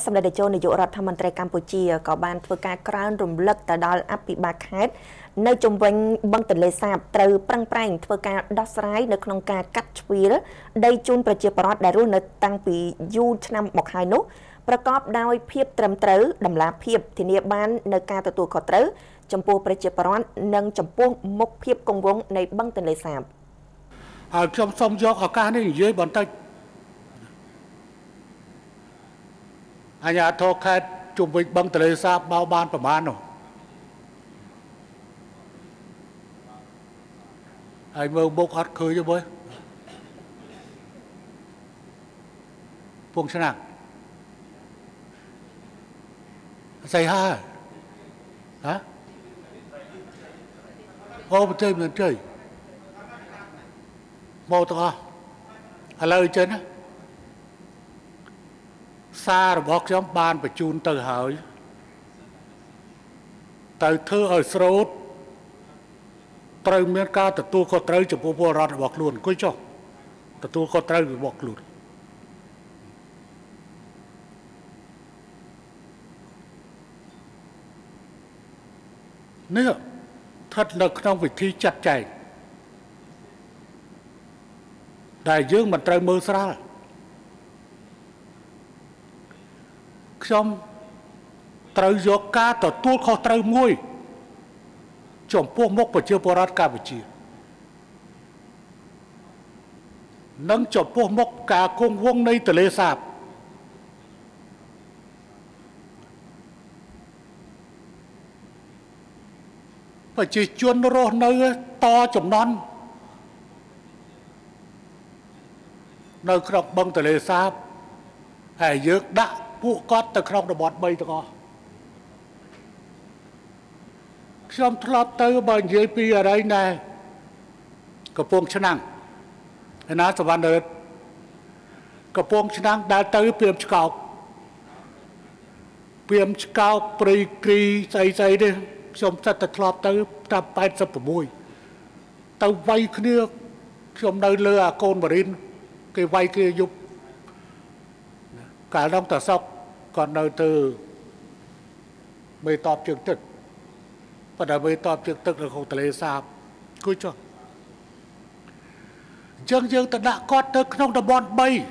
Sắp đặt cho nên Europe tham gia Campuchia có ban thưa các cán rùng lật tại đó áp bị bạc hết nơi chung quanh băng tần lệ sạp từ prang prang thưa các đốt rái nơi con cá cắt quý đây chunประชาประชาได้รู้nơi tăng bị du năm một hai nốt ประกอบด้วยเพียบเต็มเต๋อดำลาเพียบทีนี้บ้านในการตัวขอเต๋อจำพวกประชาประชาชนនិងจำพวกมุกเพียบกงวงในบางตนเลสาบ อันยาทอคาจุบวิกบังตะเลสาบเบาบานประมาณหน่อยไอ้เมืองบกอัดเคยจะบ่พวกฉนักใส่ห้าฮะโอ้บ่เจอเหมือนเจยบ่ตะอะไรเจอนะ xa rồi bóc nhóm ban và chun từ hỏi từ thưa ở sốt từ miền cao từ tu có tới chụp bộ ra bọc luôn cuối cho từ tu có tới bọc luôn nữa thật là trong vị thi chặt chẽ đại dương mình trời mưa ra trong trời gió cá tờ tuôn khó trời muối chồng buông mốc và chưa bỏ ra cả vị trí nâng chồng buông mốc cả con vuông này từ lê sạp và chỉ chuyên rô nơi to chồng non nơi khóc băng từ lê sạp hãy dược đã Phụ có từ khóc được bọt bây tựa. Xong thật tới bằng dưới bì ở đây này. Cả phương chân năng. Hãy nói cho bạn được. Cả phương chân năng đã tới biếm chứ cọc. Biếm chứ cọc bì kì xây xây đi. Xong thật tới đạp bạch sắp ở mùi. Tao vay cái nước. Xong nơi lừa à con bà đến. Cái vay kia giúp. Cả đông tờ sọc còn nơi từ mê tọp trường thực và đã mê tọp trường thực là không thể lấy sạp cuối cho dương dương ta đã có tới không đã bọn bay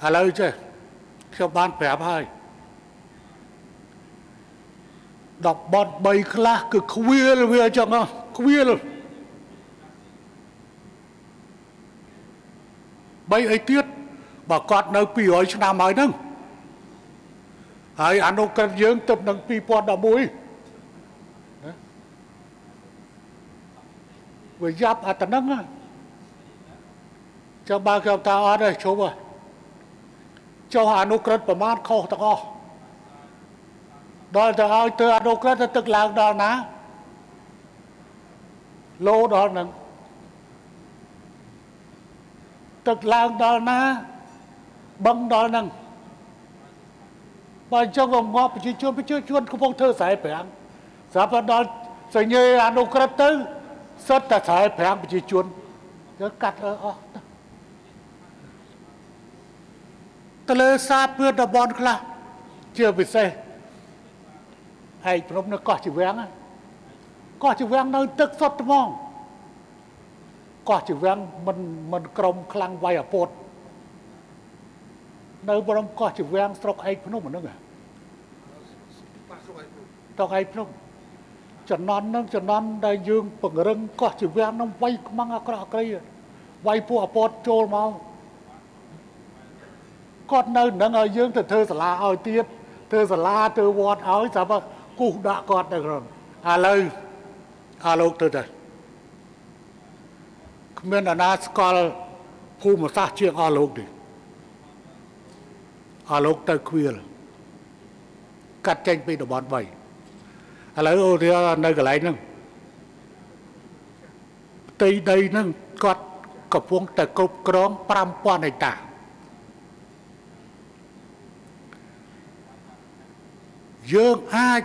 à lời chứ cho ban phép hai đọc bọn bay khá cực khuya là khuya chẳng không khuya là bây ấy tiết bà con nơi pì ấy cho nam ấy nâng hãy ăn ông cần dưỡng tập nâng pì bọn đã mũi với giáp à ta nâng á cho ba kêu ta ở đây chỗ bà cho ăn ông cần bà mát khô ta có đòi ta ai từ ăn ông cần ta tức làng đó ná lô đó nâng thực làng đó na băng đó năng và trong vòng ngõ chỉ chuyên không phong thơ sải phèn sắp đó sợi như anh đâu có tới sắp ta sải phèn chỉ chuyên nó cắt ở ta lơ xa bữa đó bon là chưa bị say hay nó có chữ vàng nó tức sốt mong có chữ vang mình còng khăn vai ở bột nơi bờ có chữ vang sọc ai phun một nước à sọc ai phun chợ non đại dương bừng rừng có chữ vang nó vay mang ở cọ cây vay phun ở bột trôi mau con nơi đang ở dương thì thơ sả ở tiết thơ sả thơ vọt áo sao mà cụ đã con được rồi à lời à lục từ đây mình là nát scol khu mà sát chiếc alog đi alog tới khuya là cắt tranh bị đồ bọt vậy à lấy ô thì nơi cái lấy nâng tây đây nâng cắt cặp vuông tới cột cong pram quan này ta dương ai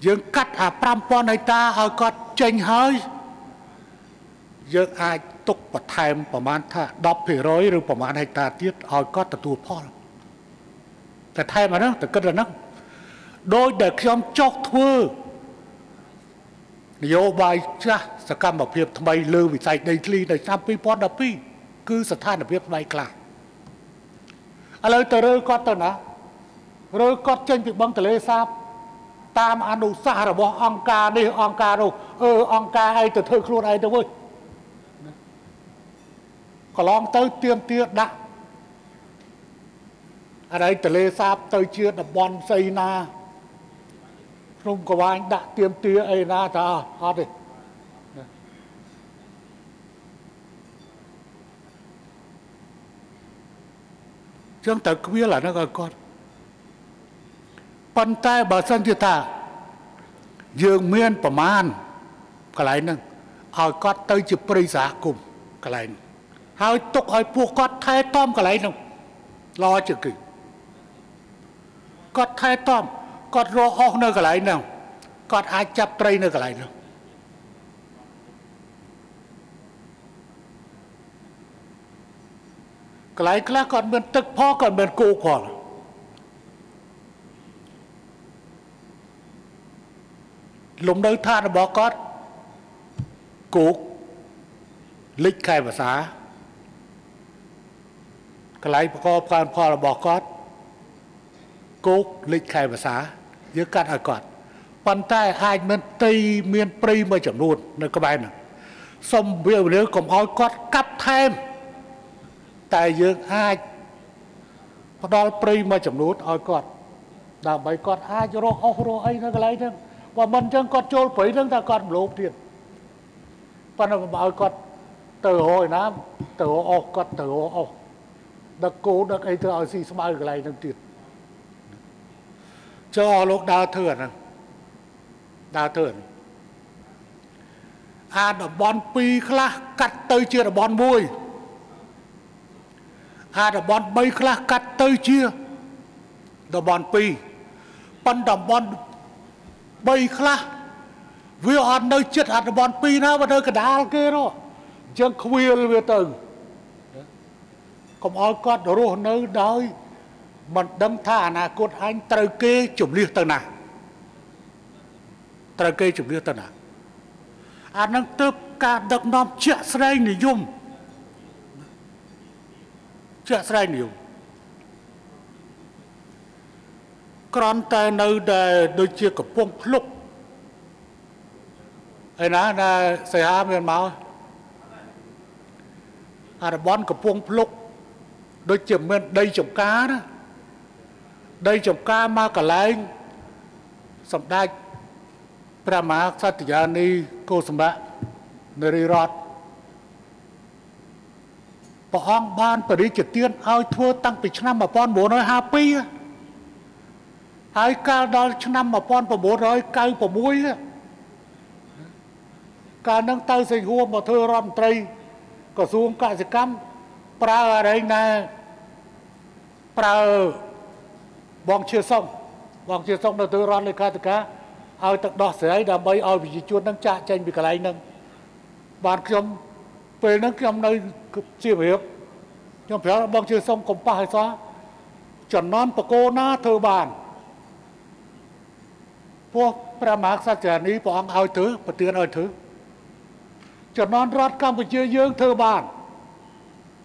dương cắt à pram quan này ta ở cắt tranh hơi dương ai tục bật thêm bảo mãn tha đọc phải rồi rồi bảo mãn hay ta tiết ở có tập tu phòแต่ thêm mà nó từ cất là nó đôi để khi ông chọc thưa nhiều bài ra sẽ cam bảo hiệp thay lưu vì sai đây li này sao bị bỏ đập đi cứ sát than bảo hiệp này cả à lời từ rồi có từ nè rồi có trên việc băng từ lấy sao tam anh đủ xa là bỏ ông ca đi ông ca đâu ông ca ai từ thưa luôn ai đâu ơi còn long tới tiêm tiết đã ở đây từ lê sáp tới chưa là bon xây na không có anh đã tiêm tia ấy na ta hot đi chương tới kia là nó gọi con bàn tay bà sân thì ta dương miên bà man cái này nè hỏi con tới chụp bơi giả cùng cái này hỏi tục hỏi buộc con thay tom cái này nè lo chữ kì cọt thay tóm cọt rô ốc nơi cái này nào cọt ai chắp trây nơi cái này nào cái này cái là còn bên tức phó còn bên cô khỏa lùng nơi tha nó bỏ cọt cố lịch khai và xá cái này có còn phó là bỏ cọt cố lịch khai và xá giữa các hạ cọt bàn tay hai miền tây miền tây mới chậm luôn nơi các bạn này xong bây giờ nếu còn hỏi cọt cắp thêm tại giữa hai đôi tây mới chậm luôn hỏi cọt làm bài cọt hai cho nó rồi ấy nó cái này thôi và mình chẳng cọt trôi phẩy nó ta cọt lốp tiền còn là bảo cọt từ hồi nám từ ô cọt từ ô đặc cố đặc ấy từ ở gì xong bao cái này nó tiền cho lúc đào thườn ăn ở bon pi khla cắt tơi chia ở bon môi ăn ở bon bay khla cắt tơi chia ở bon pi pan ở bon bay khla vừa ăn nơi chết ăn ở bon pi na và nơi cả đá kia đó chẳng khuya về từng còn ai con đó rồi nơi đời mình đâm tha là cốt anh trời kê chụp liệt tầng nào trời kê chụp liệt tầng nào anh đang tấp cả đập nòng chẹt sợi này dùng chẹt sợi này dùng còn tại nơi đây đôi chia của phong lục ấy là xây há miền máu à là bón của phong lục đôi chia miền đây trồng cá đó đây chồng ca ma cả lại sầm đai prama satyani cô sầm bạ nerirot bỏ hoang ban phải đi triệt tiên ao thua tăng từ năm mà pon 450 hai ca đó năm mà pon 400 cây 4 ca nâng tay xây gua mà thưa rom tây có xuống cả gì cắm pra đây nè pra bong chưa xong là tôi ron lên cả tất cả, ao tận đỏ sấy đầm bay ao bị chuột nâng cha tranh bị cái này nâng, bàn kiềm, về nâng kiềm nơi chia hiệp, nhưng phải bong chưa xong còn ba hay xóa, chuẩn non bạc cô na thơ bàn, phu pra mạc sát chả ní bong ao thứ, bờ tiền ao thứ, chuẩn non rót cam bị chia dương thơ bàn,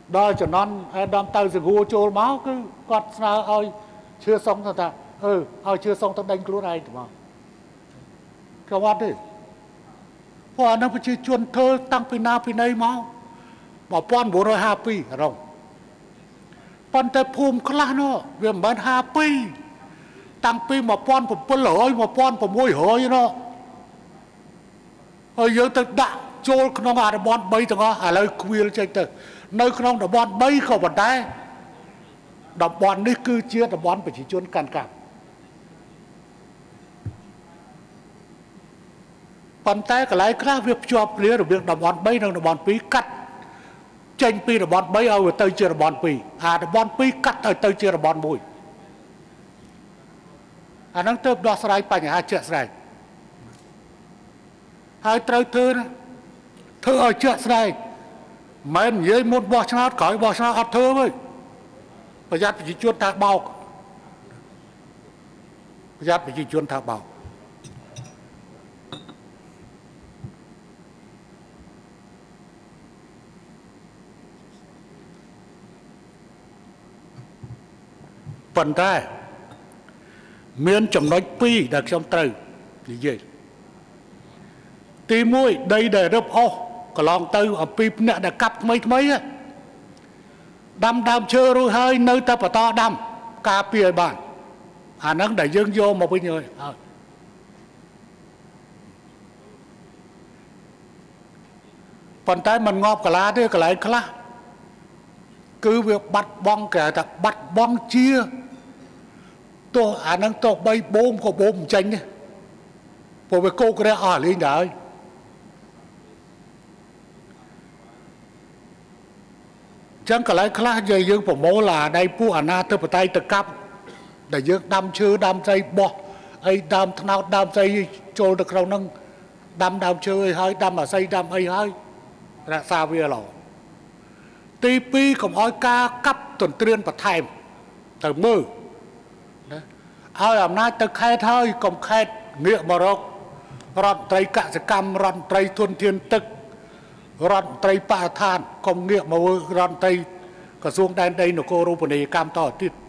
đôi chuẩn non đam tàu dừng hô trôi máu cứ quạt na ao chưa xong thật ta chưa xong tao đánh luôn này đúng không các bạn đi qua nó phải chơi chuồn thơ tăng pin na pin này máu mà pon 450 rồi pon tới phùm khla nó về bán 2 tăng pin mà pon 700 mà pon 600 nó hơi giờ tự đạ trôi nó mà pon 3 thằng à lời khuya chơi tự nơi không nó pon 3 không bật đai đập bón đi cứ chia đập bón phải chỉ chôn càn cản bàn tay cái lái khác việc chọc lía được việc đập bón bay đâu đập bón pí cắt tranh pí đập bón bay ao tới chưa đập bón pí à đập bón pí cắt tới chưa đập bón mùi anh đang tiếp đo sải bảy nhà chợ sải hai tới thứ ở chợ sải Mà anh ấy muốn bỏ xa nát khỏi, bỏ xa nát thơ với. Và giặt phải chỉ chuôn thác bao. Giặt phải chỉ chuôn thác bao. Phần ta miền chấm nói pi đặc trong từ gì vậy? Ti mũi đây để đập ô, còn lòng từ ở pi nè đã cặp mấy mấy á, đâm đâm chơi rồi hơi nơi ta phải to đâm, cà pi bản, à nó để dương vô một bên rồi, phần ta mình ngọt cả lá đi cả lại cả lá, cứ việc bắt bong kẻ ta bắt bong chia. Tôi à năng tôi bay bom có bom chanh nhé, bộ về cô cái đấy lên đấy, chẳng cả lại khác gì nhưng bộ mẫu là đây pu à na tôi phải tay tự cắp để dược đam chư đam dây bọ, ấy đam nào đam dây trôi được rau nâng, đam chư hơi đam mà dây đam ấy hơi, là sao bây giờ lỏ, TP cũng hỏi ca cắp tuần tiên và thèm, từ mơ. Hãy subscribe cho kênh Ghiền Mì Gõ để không bỏ lỡ những video hấp dẫn.